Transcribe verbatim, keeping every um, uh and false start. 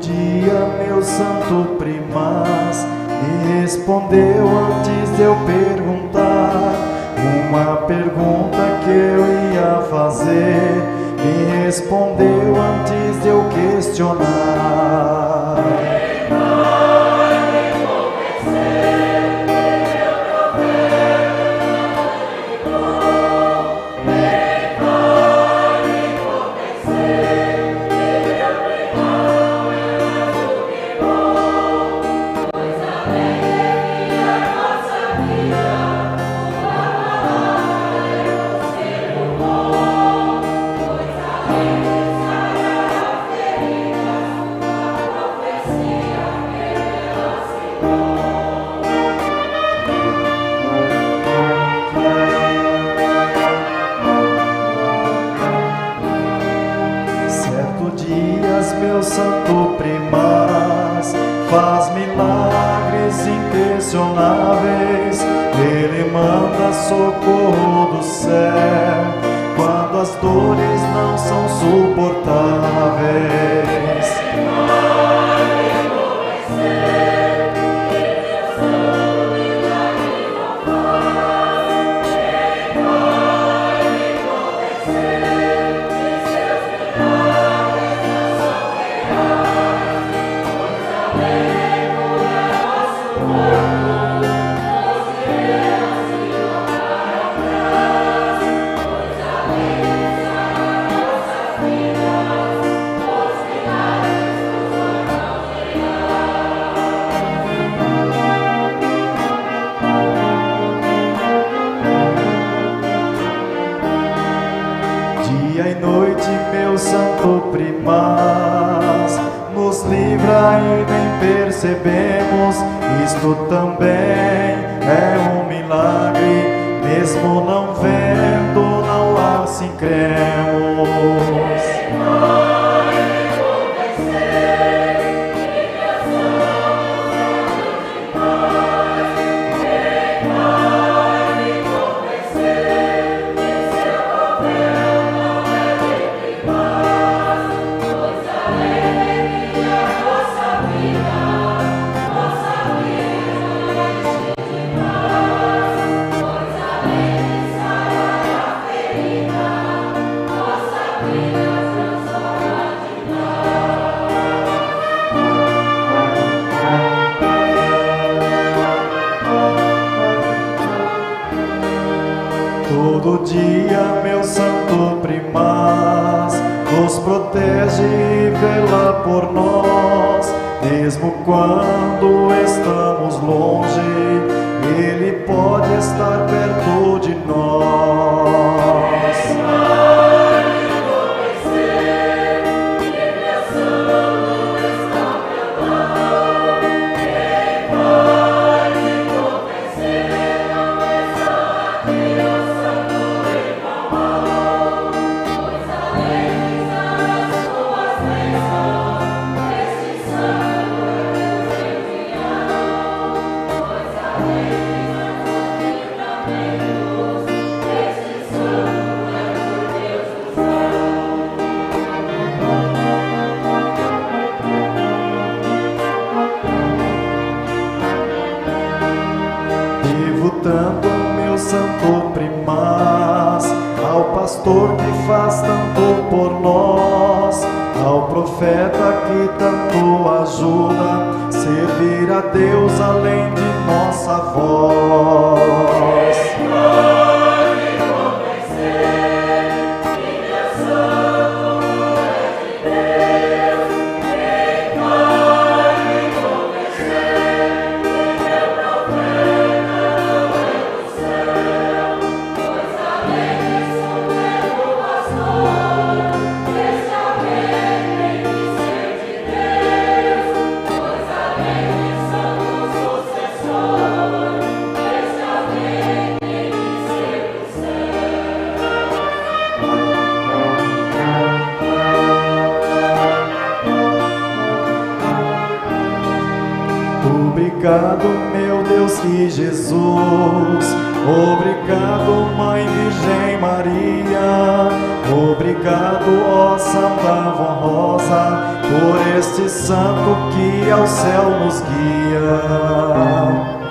dia meu santo Primaz me respondeu antes de eu perguntar uma pergunta que eu ia fazer. Me respondeu antes de eu questionar. Meu santo Primaz faz milagres impressionáveis. Ele manda socorro do céu quando as dores não são suportáveis. Dia e noite, meu santo Primaz nos livra e nem percebemos. Isto também é um milagre, mesmo não vendo, não assim cremos. Todo dia, meu santo Primaz nos protege e vela por nós. Mesmo quando estamos longe, Ele pode estar perto de nós. Tanto meu santo Primaz, ao pastor que faz tanto por nós, ao profeta que tanto ajuda, servir a Deus além de nossa voz. Obrigado, meu Deus e Jesus. Obrigado, Mãe Virgem Maria. Obrigado, ó Santa Vó Rosa, por este santo que ao céu nos guia.